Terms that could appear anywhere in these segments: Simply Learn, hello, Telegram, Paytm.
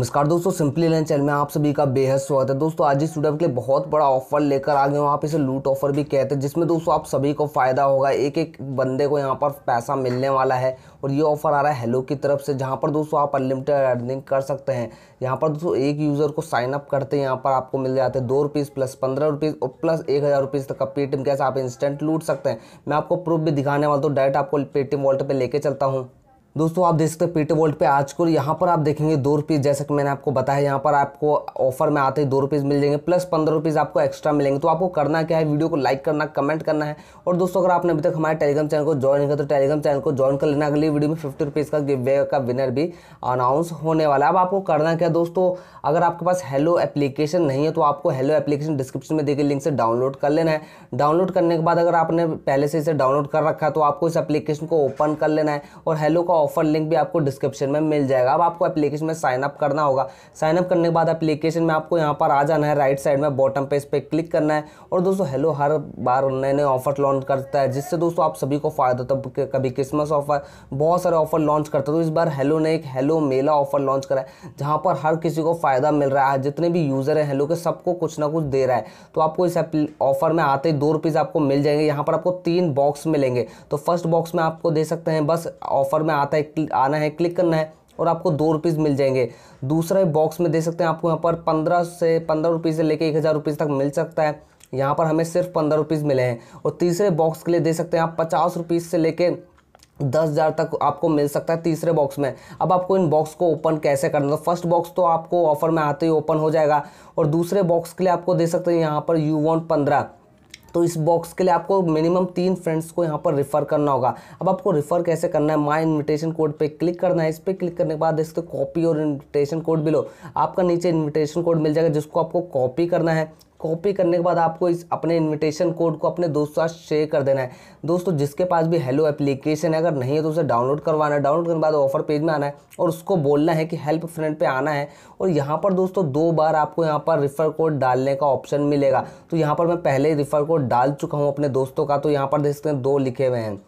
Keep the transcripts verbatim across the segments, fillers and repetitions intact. नमस्कार दोस्तों, simply learn channel में आप सभी का बेहद स्वागत है। दोस्तों आज इस वीडियो के लिए बहुत बड़ा ऑफर लेकर आ गए हूं। आप इसे लूट ऑफर भी कहते हैं, जिसमें दोस्तों आप सभी को फ़ायदा होगा। एक एक बंदे को यहां पर पैसा मिलने वाला है और ये ऑफर आ रहा है हेलो की तरफ से, जहां पर दोस्तों आप अनलिमिटेड अर्निंग कर सकते हैं। यहाँ पर दोस्तों एक यूज़र को साइनअप करते हैं, यहाँ पर आपको मिल जाते हैं दो रुपीज़ प्लस पंद्रह रुपीज़ और प्लस एक हज़ार रुपीज़ तक का पेटीएम कैश आप इंस्टेंट लूट सकते हैं। मैं आपको प्रूफ भी दिखाने वाला हूँ, डायरेक्ट आपको पेटीएम वॉलेट पर लेकर चलता हूँ। दोस्तों आप देख सकते हैं पेटीएम वॉलेट पे आज को यहाँ पर आप देखेंगे दो रुपीज़, जैसा कि मैंने आपको बताया यहाँ पर आपको ऑफर में आते ही दो रुपीज़ मिल जाएंगे प्लस पंद्रह रुपीज़ आपको एक्स्ट्रा मिलेंगे। तो आपको करना क्या है, वीडियो को लाइक करना, कमेंट करना है। और दोस्तों अगर आपने अभी तक हमारे टेलीग्राम चैनल को ज्वाइन नहीं किया तो टेलीग्राम चैनल को ज्वाइन कर लेना। अगली वीडियो में फिफ्टी रुपीज़ का गिव अवे का विनर भी अनाउंस होने वाला है। अब आपको करना क्या है दोस्तों, अगर आपके पास हेलो एप्लीकेशन नहीं है तो आपको हेलो एप्लीकेशन डिस्क्रिप्शन में दी गई लिंक से डाउनलोड कर लेना है। डाउनलोड करने के बाद अगर आपने पहले से इसे डाउनलोड कर रखा है तो आपको इस एप्लीकेशन को ओपन कर लेना है और हेलो ऑफर लिंक भी आपको डिस्क्रिप्शन में मिल जाएगा। अब आपको एप्लीकेशन में साइन अप करना होगा। साइन अप करने के बाद एप्लीकेशन में आपको यहाँ पर आ जाना है, राइट साइड में बॉटम पे इस पर क्लिक करना है। और दोस्तों हेलो हर बार नए नए ऑफर लॉन्च करता है, जिससे दोस्तों आप सभी को फायदा होता है। कभी क्रिसमस ऑफर, बहुत सारे ऑफर लॉन्च करते हैं। तो इस बार हेलो ने एक हेलो मेला ऑफर लॉन्च करा है, जहाँ पर हर किसी को फायदा मिल रहा है। जितने भी यूज़र हैं हेलो के, सबको कुछ ना कुछ दे रहा है। तो आपको इस ऑफर में आते ही दो रुपीज़ आपको मिल जाएंगे। यहाँ पर आपको तीन बॉक्स मिलेंगे, तो फर्स्ट बॉक्स में आपको दे सकते हैं, बस ऑफर में आता है आना है, क्लिक करना है और आपको दो रुपीज़ मिल जाएंगे। दूसरे बॉक्स में दे सकते हैं आपको यहाँ पर पंद्रह से पंद्रह रुपीज़ से लेकर एक हज़ार रुपीज़ तक मिल सकता है। यहाँ पर हमें सिर्फ पंद्रह रुपीज़ मिले हैं। और तीसरे बॉक्स के लिए दे सकते हैं आप पचास रुपीज़ से लेकर दस हज़ार तक आपको मिल सकता है तीसरे बॉक्स में। अब आपको इन बॉक्स को ओपन कैसे करना है, तो फर्स्ट बॉक्स तो आपको ऑफर में आते ही ओपन हो जाएगा। और दूसरे बॉक्स के लिए आपको दे सकते हैं यहाँ पर यू वॉन्ट पंद्रह, तो इस बॉक्स के लिए आपको मिनिमम तीन फ्रेंड्स को यहाँ पर रिफ़र करना होगा। अब आपको रिफ़र कैसे करना है, माय इनविटेशन कोड पे क्लिक करना है। इस पर क्लिक करने के बाद इसको कॉपी और इनविटेशन कोड भी लो, आपका नीचे इनविटेशन कोड मिल जाएगा जिसको आपको कॉपी करना है। कॉपी करने के बाद आपको इस अपने इनविटेशन कोड को अपने दोस्तों के साथ शेयर कर देना है। दोस्तों जिसके पास भी हेलो एप्लीकेशन है, अगर नहीं है तो उसे डाउनलोड करवाना है। डाउनलोड करने के बाद ऑफर पेज में आना है और उसको बोलना है कि हेल्प फ्रेंड पे आना है। और यहाँ पर दोस्तों दो बार आपको यहाँ पर रिफ़र कोड डालने का ऑप्शन मिलेगा। तो यहाँ पर मैं पहले ही रिफ़र कोड डाल चुका हूँ अपने दोस्तों का, तो यहाँ पर देख सकते हैं दो लिखे हुए हैं।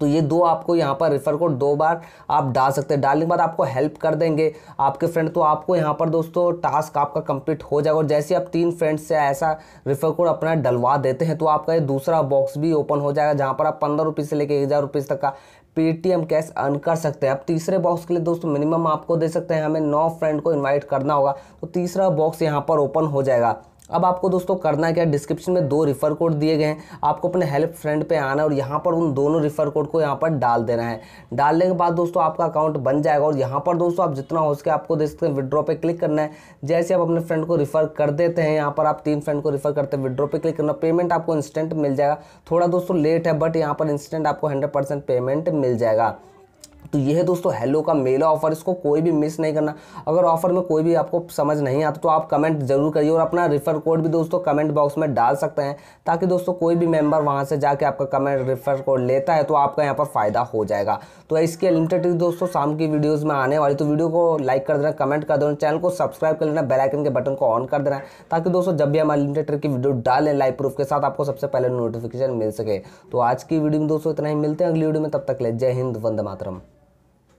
तो ये दो आपको यहाँ पर रेफर कोड दो बार आप डाल सकते हैं। डालने के बाद आपको हेल्प कर देंगे आपके फ्रेंड, तो आपको यहाँ पर दोस्तों टास्क आपका कंप्लीट हो जाएगा। और जैसे आप तीन फ्रेंड्स से ऐसा रेफर कोड अपना डलवा देते हैं तो आपका ये दूसरा बॉक्स भी ओपन हो जाएगा, जहाँ पर आप पंद्रह रुपीज़ से लेकर एक हज़ार रुपीज़ तक का पेटीएम कैश अर्न कर सकते हैं। अब तीसरे बॉक्स के लिए दोस्तों मिनिमम आपको दे सकते हैं, हमें नौ फ्रेंड को इन्वाइट करना होगा। तो तीसरा बॉक्स यहाँ पर ओपन हो जाएगा। अब आपको दोस्तों करना क्या, डिस्क्रिप्शन में दो रिफ़र कोड दिए गए हैं, आपको अपने हेल्प फ्रेंड पे आना और यहाँ पर उन दोनों रिफ़र कोड को यहाँ पर डाल देना है। डालने के बाद दोस्तों आपका अकाउंट बन जाएगा। और यहाँ पर दोस्तों आप जितना हो सके आपको देख सकते हैं विड्रॉ पे क्लिक करना है। जैसे आप अपने फ्रेंड को रिफ़र कर देते हैं, यहाँ पर आप तीन फ्रेंड को रिफ़र करते हैं, विड्रॉ पे क्लिक करना, पेमेंट आपको इंस्टेंट मिल जाएगा। थोड़ा दोस्तों लेट है बट यहाँ पर इंस्टेंट आपको हंड्रेड परसेंट पेमेंट मिल जाएगा। तो ये है दोस्तों हेलो का मेला ऑफर, इसको कोई भी मिस नहीं करना। अगर ऑफर में कोई भी आपको समझ नहीं आता तो आप कमेंट जरूर करिए और अपना रेफर कोड भी दोस्तों कमेंट बॉक्स में डाल सकते हैं, ताकि दोस्तों कोई भी मेंबर वहां से जाके आपका कमेंट रेफर कोड लेता है तो आपका यहां पर फ़ायदा हो जाएगा। तो इसके लिमिटेड दोस्तों शाम की वीडियोज़ में आने वाली, तो वीडियो को लाइक कर देना, कमेंट कर देना, चैनल को सब्सक्राइब कर लेना, बेल आइकन के बटन को ऑन कर देना, ताकि दोस्तों जब भी हम लिमिटेड ट्रिक की वीडियो डालें लाइव प्रूफ के साथ आपको सबसे पहले नोटिफिकेशन मिल सके। तो आज की वीडियो में दोस्तों इतना ही, मिलते हैं अगली वीडियो में, तब तक ले जय हिंद, वंदे मातरम।